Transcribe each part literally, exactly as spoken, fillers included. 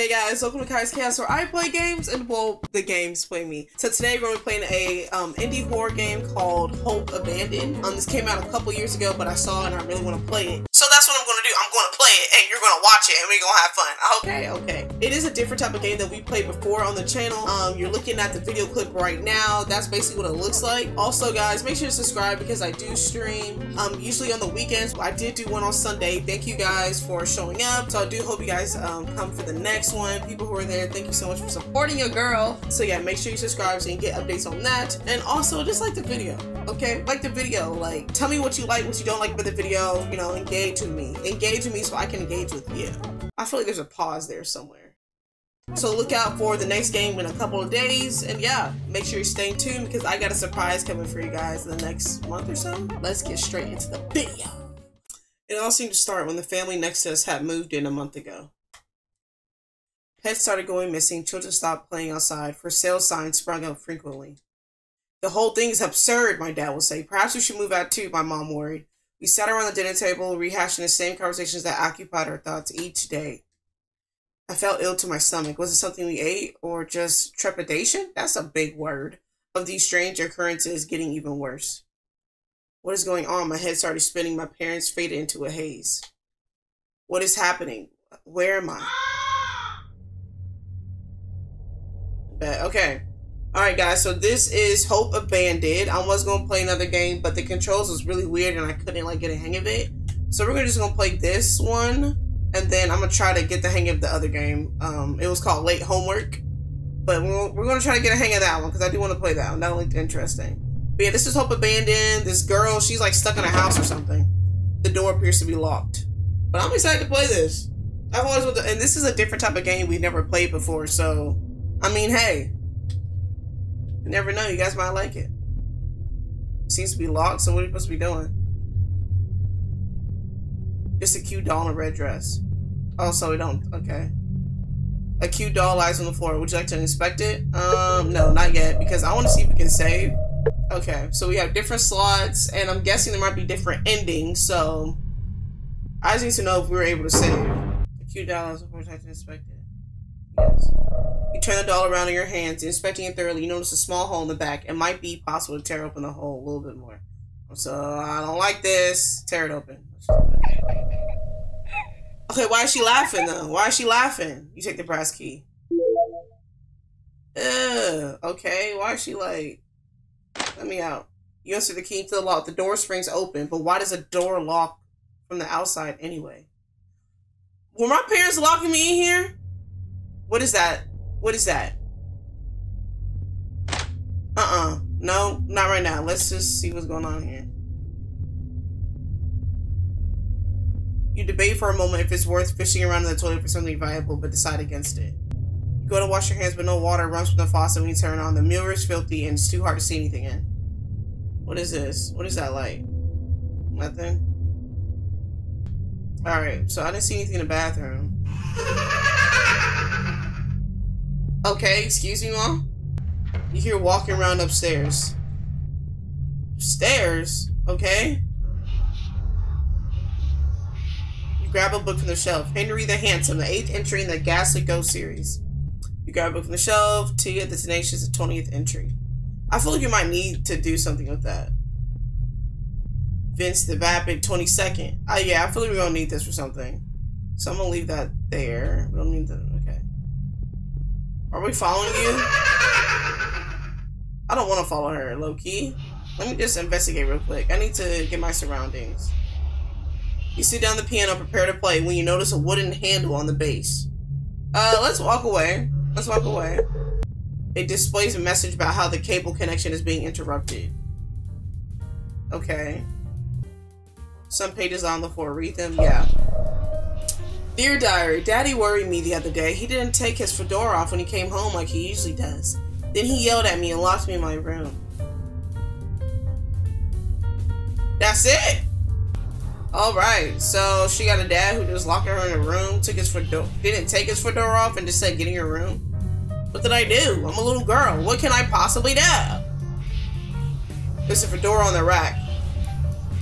Hey guys, welcome to Kai's Khaos, where I play games and, well, the games play me. So today we're going to be playing a um, indie horror game called Hope Abandoned. Um, this came out a couple years ago, but I saw it and I really want to play it. So that's what I'm going to do. I'm going to play it and you're going to watch it and we're going to have fun. Okay, okay. It is a different type of game that we played before on the channel. Um, you're looking at the video clip right now. That's basically what it looks like. Also, guys, make sure to subscribe because I do stream um, usually on the weekends. I did do one on Sunday. Thank you guys for showing up. So I do hope you guys um, come for the next one. People who are there, thank you so much for supporting your girl. So yeah, make sure you subscribe so you can get updates on that. And also just like the video, okay? Like the video, like tell me what you like, what you don't like about the video, you know, engage with me. Engage with me so I can engage with you. I feel like there's a pause there somewhere. So look out for the next game in a couple of days, and yeah, make sure you stay tuned because I got a surprise coming for you guys in the next month or so. Let's get straight into the video. It all seemed to start when the family next to us had moved in a month ago. Pets started going missing, children stopped playing outside, for sale signs sprung up frequently. The whole thing is absurd, my dad would say. Perhaps we should move out too, my mom worried. We sat around the dinner table, rehashing the same conversations that occupied our thoughts each day. I felt ill to my stomach. Was it something we ate, or just trepidation? That's a big word. Of these strange occurrences getting even worse. What is going on? My head started spinning. My parents faded into a haze. What is happening? Where am I? But okay, all right guys, so this is Hope Abandoned. I was gonna play another game, but the controls was really weird and I couldn't like get a hang of it, so we're gonna just gonna play this one and then I'm gonna try to get the hang of the other game. Um it was called Late Homework, but we're, we're gonna try to get a hang of that one because I do want to play that one. That looked interesting. But yeah, this is Hope Abandoned. This girl, she's like stuck in a house or something. The door appears to be locked, but I'm excited to play this. I've always wanted to, and this is a different type of game we've never played before, so I mean, hey, you never know. You guys might like it. It seems to be locked, so what are you supposed to be doing? Just a cute doll in a red dress. Oh, so we don't. Okay. A cute doll lies on the floor. Would you like to inspect it? Um, no, not yet, because I want to see if we can save. Okay, so we have different slots, and I'm guessing there might be different endings, so I just need to know if we were able to save. A cute doll lies on the floor. Would you like to inspect it? Yes. You turn the doll around in your hands, inspecting it thoroughly. You notice a small hole in the back. It might be possible to tear open the hole a little bit more. So, I don't like this. Tear it open. Okay, why is she laughing, though? Why is she laughing? You take the brass key. Ugh, okay, why is she like... Let me out. You insert the key to the lock. The door springs open, but why does a door lock from the outside anyway? Were my parents locking me in here? What is that? What is that? Uh-uh. No, not right now. Let's just see what's going on here. You debate for a moment if it's worth fishing around in the toilet for something valuable, but decide against it. You go to wash your hands, but no water runs from the faucet when you turn on. The mirror is filthy and it's too hard to see anything in. What is this? What is that like? Nothing? Alright, so I didn't see anything in the bathroom. Okay, excuse me, Mom? You hear walking around upstairs. Upstairs? Okay. You grab a book from the shelf. Henry the Handsome, the eighth entry in the Ghastly Ghost series. You grab a book from the shelf. Tia the Tenacious, the twentieth entry. I feel like you might need to do something with that. Vince the Vapid, twenty-second. Oh, yeah, I feel like we're going to need this for something. So I'm going to leave that there. We don't need that. Okay. Are we following you? I don't want to follow her, low-key. Let me just investigate real quick. I need to get my surroundings. You sit down at the piano, prepare to play, when you notice a wooden handle on the bass. Uh, let's walk away. Let's walk away. It displays a message about how the cable connection is being interrupted. Okay. Some pages on the floor. Read them. Yeah. Dear Diary, Daddy worried me the other day. He didn't take his fedora off when he came home like he usually does. Then he yelled at me and locked me in my room. That's it? Alright, so she got a dad who just locked her in a room, took his fedora, didn't take his fedora off and just said, get in your room. What did I do? I'm a little girl. What can I possibly do? There's a fedora on the rack.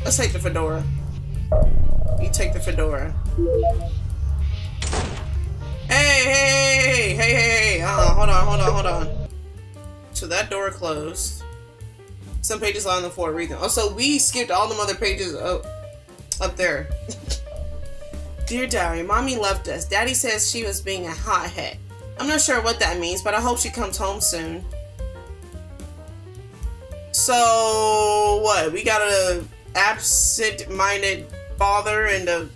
Let's take the fedora. You take the fedora. Hey, hey, hey, hey, hey, uh-uh, hold on, hold on, hold on. So that door closed. Some pages lie on the floor, read them. Oh, so we skipped all them other pages up, up there. Dear Diary, Mommy left us. Daddy says she was being a hothead. I'm not sure what that means, but I hope she comes home soon. So, what? We got a absent-minded father and a,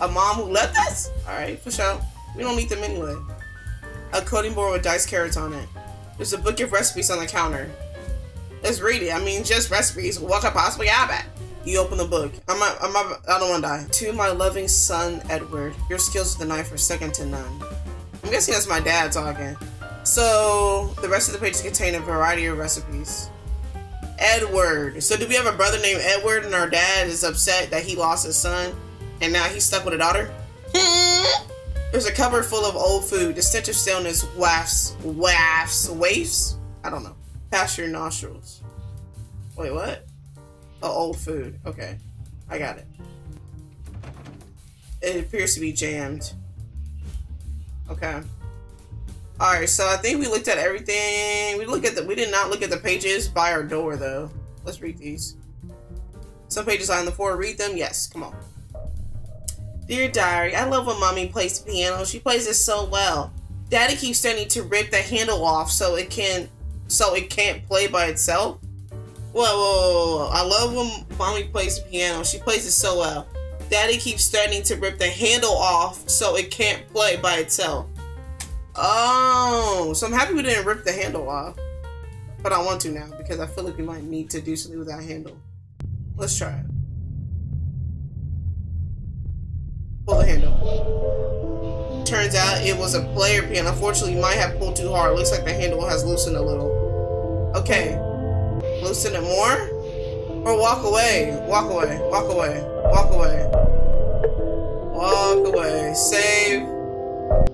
a mom who left us? Alright, for sure. We don't need them anyway. A coding board with dice carrots on it. There's a book of recipes on the counter. Let's read it. I mean, just recipes. What could possibly happen? You open the book. I'm not, I'm not, I don't want to die. To my loving son, Edward. Your skills with the knife are second to none. I'm guessing that's my dad talking. So, the rest of the pages contain a variety of recipes. Edward. So, do we have a brother named Edward and our dad is upset that he lost his son and now he's stuck with a daughter? There's a cupboard full of old food. The scent of stillness wafts, wafts, wafts? I don't know. Past your nostrils. Wait, what? Oh, old food. Okay. I got it. It appears to be jammed. Okay. Alright, so I think we looked at everything. We look at the we did not look at the pages by our door though. Let's read these. Some pages are on the floor. Read them. Yes, come on. Dear Diary, I love when Mommy plays the piano. She plays it so well. Daddy keeps tending to rip the handle off so it can so it can't play by itself. Whoa, whoa, whoa, whoa. I love when Mommy plays the piano. She plays it so well. Daddy keeps threatening to rip the handle off so it can't play by itself. Oh, so I'm happy we didn't rip the handle off. But I want to now because I feel like we might need to do something with that handle. Let's try it. Pull the handle. Turns out it was a player piano. Unfortunately, you might have pulled too hard. Looks like the handle has loosened a little. Okay. Loosen it more? Or walk away. Walk away. Walk away. Walk away. Walk away. Save.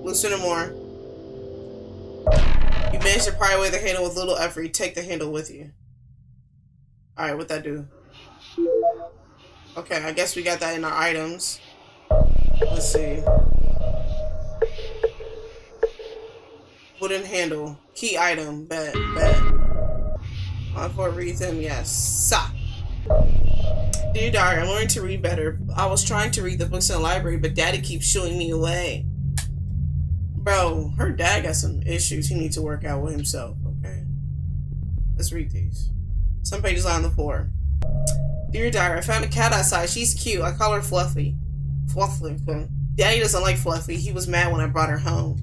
Loosen it more. You managed to pry away the handle with little effort. You take the handle with you. Alright, what'd that do? Okay, I guess we got that in our items. Let's see. Wooden handle. Key item. Bet. Bet. On for a reason, yes. Suck. Dear Diary, I'm learning to read better. I was trying to read the books in the library, but Daddy keeps shooing me away. Bro, her dad got some issues he needs to work out with himself, okay? Let's read these. Some pages are on the floor. Dear Diary, I found a cat outside. She's cute. I call her Fluffy. Fluffy. Daddy doesn't like Fluffy. He was mad when I brought her home.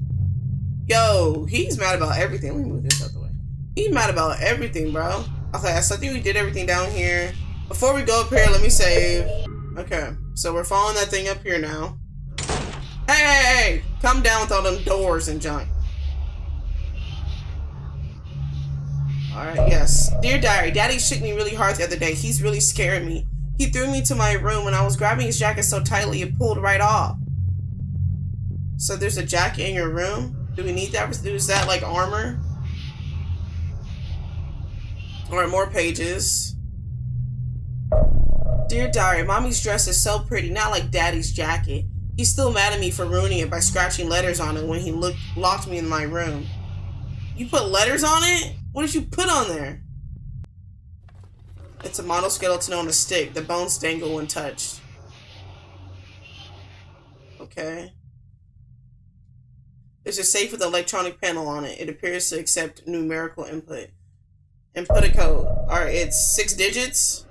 Yo, he's mad about everything. Let me move this out the way. He's mad about everything, bro. Okay, so I think we did everything down here. Before we go up here, let me save. Okay, so we're following that thing up here now. Hey, hey, hey! Come down with all them doors and junk. Alright, yes. Dear Diary, Daddy shook me really hard the other day. He's really scaring me. He threw me to my room and I was grabbing his jacket so tightly it pulled right off. So there's a jacket in your room? Do we need that? Is that like armor? Alright, more pages. Dear Diary, Mommy's dress is so pretty, not like Daddy's jacket. He's still mad at me for ruining it by scratching letters on it when he looked, locked me in my room. You put letters on it? What did you put on there? It's a model skeleton on a stick. The bones dangle when touched. Okay. There's a safe with an electronic panel on it. It appears to accept numerical input. Input a code. Alright, it's six digits.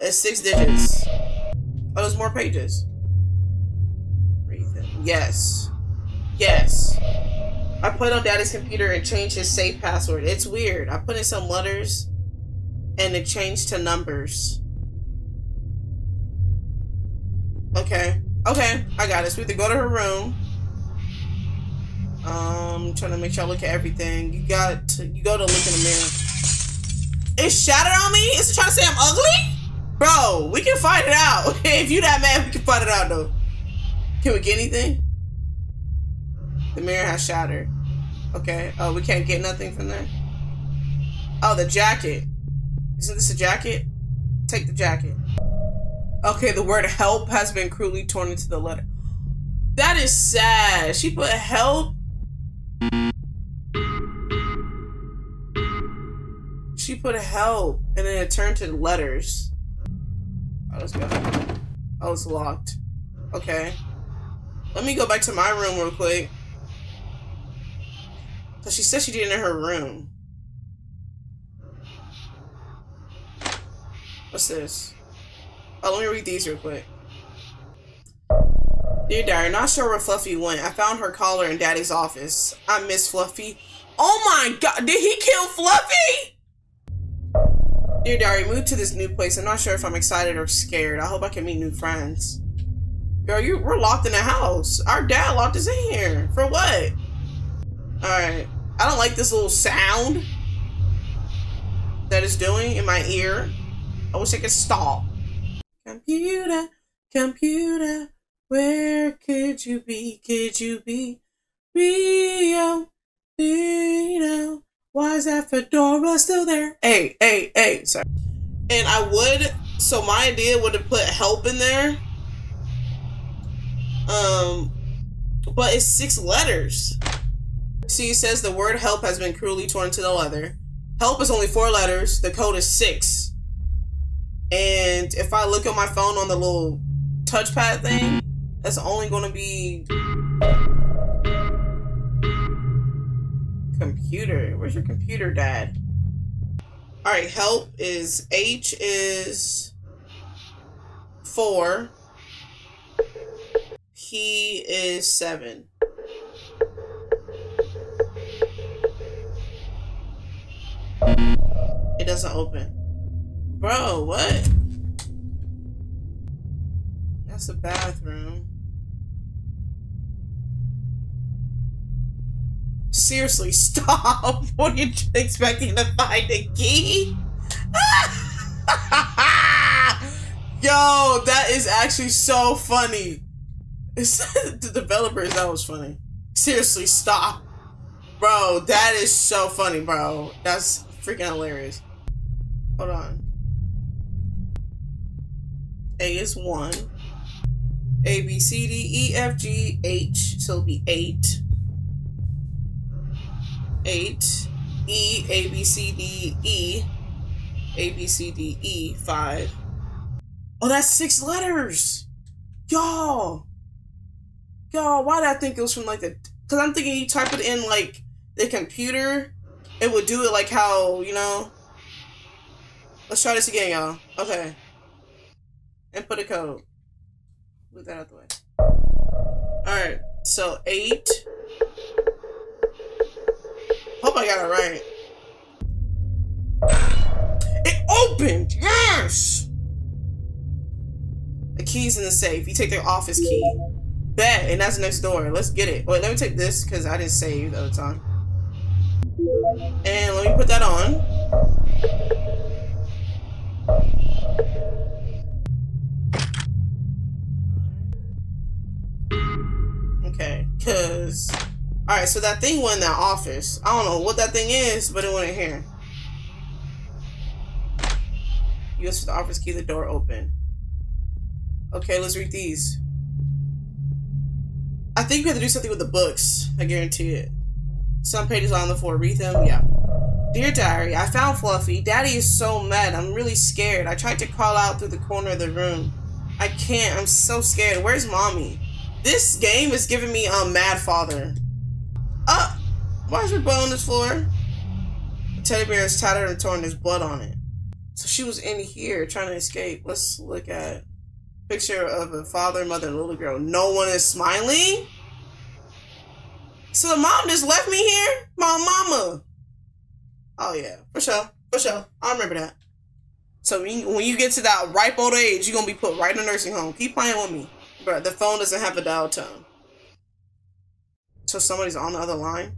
It's six digits. Oh, there's more pages. Yes. Yes. I played on Daddy's computer and changed his safe password. It's weird. I put in some letters and it changed to numbers. Okay. Okay. I got it. So we have to go to her room. Um, trying to make sure I look at everything. You got to, you go to look in the mirror. It's shattered on me? Is it trying to say I'm ugly? Bro, we can fight it out. If you that mad, we can fight it out though. Can we get anything? The mirror has shattered. Okay. Oh, we can't get nothing from there? Oh, the jacket. Isn't this a jacket? Take the jacket. Okay, the word help has been cruelly torn into the letter. That is sad. She put help She put help and then it turned to letters. Oh, let's go. Oh, it's locked. Okay. Let me go back to my room real quick. Cause she said she did it in her room. What's this? Oh, let me read these real quick. Dear Diary, not sure where Fluffy went. I found her collar in Daddy's office. I miss Fluffy. Oh my God, did he kill Fluffy? Dear Diary, moved to this new place. I'm not sure if I'm excited or scared. I hope I can meet new friends. Girl, you, we're locked in a house. Our dad locked us in here. For what? Alright. I don't like this little sound that it's doing in my ear. I wish I could stop. Computer, computer. Where could you be? Could you be? Rio, Rio. Why is that fedora still there? Hey, hey, hey. Sorry. And I would. So my idea would have put help in there. Um, but it's six letters. See, it says the word help has been cruelly torn to the leather. Help is only four letters. The code is six. And if I look at my phone on the little touchpad thing, that's only gonna be computer. Where's your computer, Dad? All right, help is H is four, P is seven. It doesn't open, bro. What? That's the bathroom. Seriously, stop! What are you expecting to find a key? Yo, that is actually so funny. The developers, that was funny. Seriously, stop, bro. That is so funny, bro. That's freaking hilarious. Hold on. A is one. A, B, C, D, E, F, G, H, so it'll be eight. eight. E, A, B, C, D, E. A, B, C, D, E, five. Oh, that's six letters! Y'all! Y'all, why did I think it was from like the... Because I'm thinking you type it in like the computer, it would do it like how, you know? Let's try this again, y'all. Okay. And put a code. Move that out of the way. Alright, so eight. Hope I got it right. It opened! Yes! The key's in the safe. You take their office key. Bet, and that's next door. Let's get it. Wait, let me take this because I didn't save the other time. And let me put that on. Cause, all right, so that thing went in that office. I don't know what that thing is, but it went in here. Use the office key, the door open. Okay, let's read these. I think we have to do something with the books. I guarantee it. Some pages on the floor. Read them. Yeah. Dear Diary, I found Fluffy. Daddy is so mad. I'm really scared. I tried to crawl out through the corner of the room. I can't. I'm so scared. Where's Mommy? This game is giving me um, Madfather. Uh, why is your blood on this floor? The teddy bear is tattered and torn. There's blood on it. So she was in here trying to escape. Let's look at a picture of a father, mother, and little girl. No one is smiling. So the mom just left me here? My mama. Oh yeah, for sure, for sure. I remember that. So when you get to that ripe old age, you're gonna be put right in a nursing home. Keep playing with me. Bruh, the phone doesn't have a dial tone. So somebody's on the other line.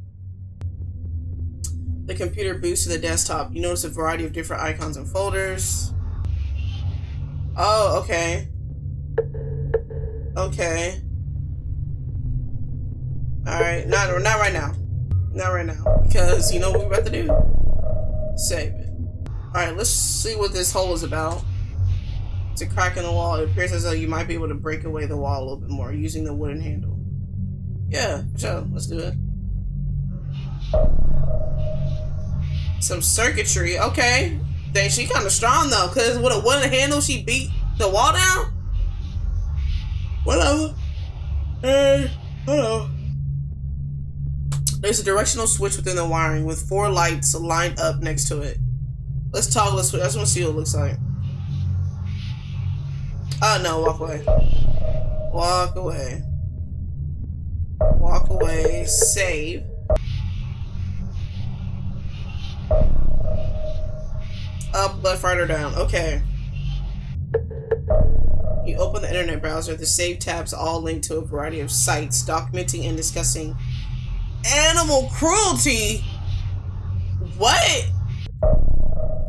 The computer boots to the desktop. You notice a variety of different icons and folders. Oh, okay. Okay. Alright, not, not right now. Not right now. Because you know what we're about to do? Save it. Alright, let's see what this hole is about. A crack in the wall. It appears as though you might be able to break away the wall a little bit more using the wooden handle. Yeah, sure. Let's do it. Some circuitry, okay. Dang, she kind of strong though, because with a one handle she beat the wall down? Whatever. Hey, hello. There's a directional switch within the wiring with four lights lined up next to it. Let's toggle the switch. I just want to see what it looks like. Oh no, walk away. Walk away. Walk away. Save. Up, left, right, or down. Okay. You open the internet browser. The save tabs all link to a variety of sites documenting and discussing animal cruelty. What?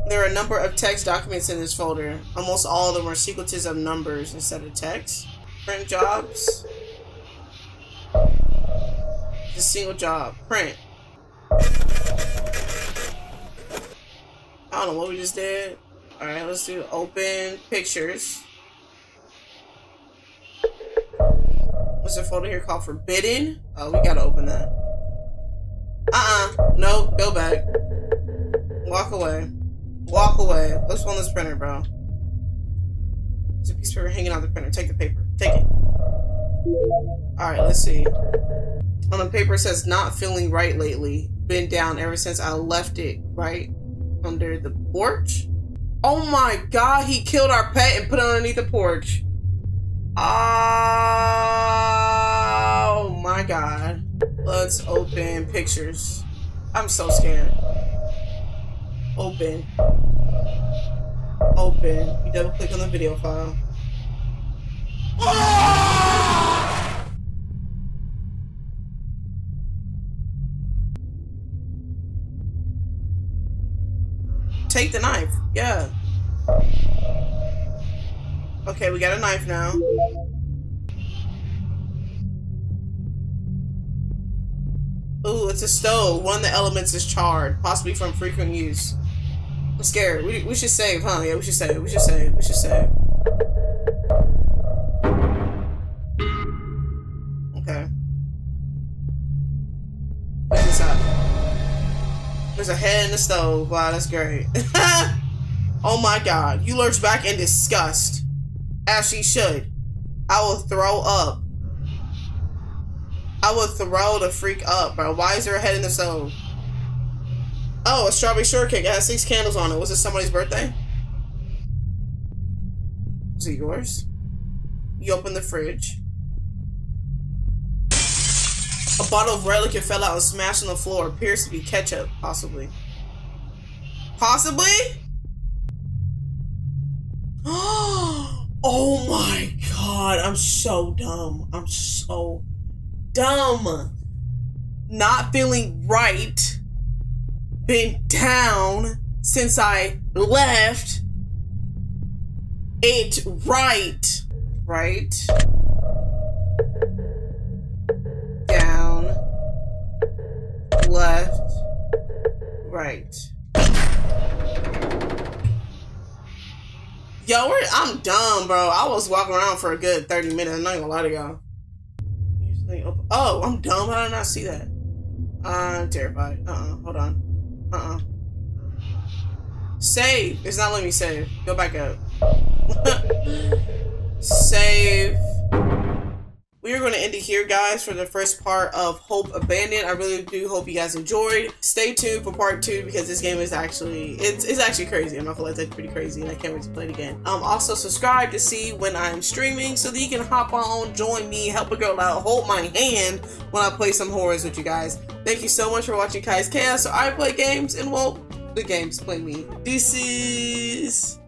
There are a number of text documents in this folder. Almost all of them are sequences of numbers instead of text. Print jobs. Just single job. Print. I don't know what we just did. Alright, let's do open pictures. What's a folder here called Forbidden? Oh, we gotta open that. Uh-uh. Nope. Go back. Walk away. Walk away. Let's phone this printer, bro. There's a piece of paper hanging on the printer. Take the paper. Take it. Alright, let's see. On the paper it says, not feeling right lately. Been down ever since I left it, right? Under the porch? Oh my god, he killed our pet and put it underneath the porch. Oh my god. Let's open pictures. I'm so scared. Open. Open. You double click on the video file. Ah! Take the knife. Yeah. Okay, we got a knife now. Ooh, it's a stove. One of the elements is charred, possibly from frequent use. I'm scared. We, we should save, huh? Yeah, we should save. We should save. We should save. Okay. What's this up? There's a head in the stove. Wow, that's great. Oh my god. You lurch back in disgust. As she should. I will throw up. I would throw the freak up, bro. Why is there a head in the stove? Oh, a strawberry shortcake. It has six candles on it. Was it somebody's birthday? Was it yours? You open the fridge. A bottle of red liquor fell out and smashed on the floor. Appears to be ketchup, possibly. Possibly? Oh my god. I'm so dumb. I'm so dumb. Not feeling right. Been down since I left it, right? Right. Down. Left. Right. Yo, we're, I'm dumb, bro. I was walking around for a good thirty minutes. I'm not gonna lie to y'all. Oh, I'm dumb. How did I not see that? I'm terrified. Uh-uh. Hold on. Uh-uh. Save. It's not letting me save. Go back up. Save. We are going to end it here, guys, for the first part of Hope Abandoned. I really do hope you guys enjoyed. Stay tuned for part two because this game is actually, it's, it's actually crazy. I'm not gonna lie, that's pretty crazy, and I can't wait to play it again. Um, also subscribe to see when I'm streaming so that you can hop on, join me, help a girl out, hold my hand when I play some horrors with you guys. Thank you so much for watching Kai's Khaos. So I play games, and well, the games play me. Deuces.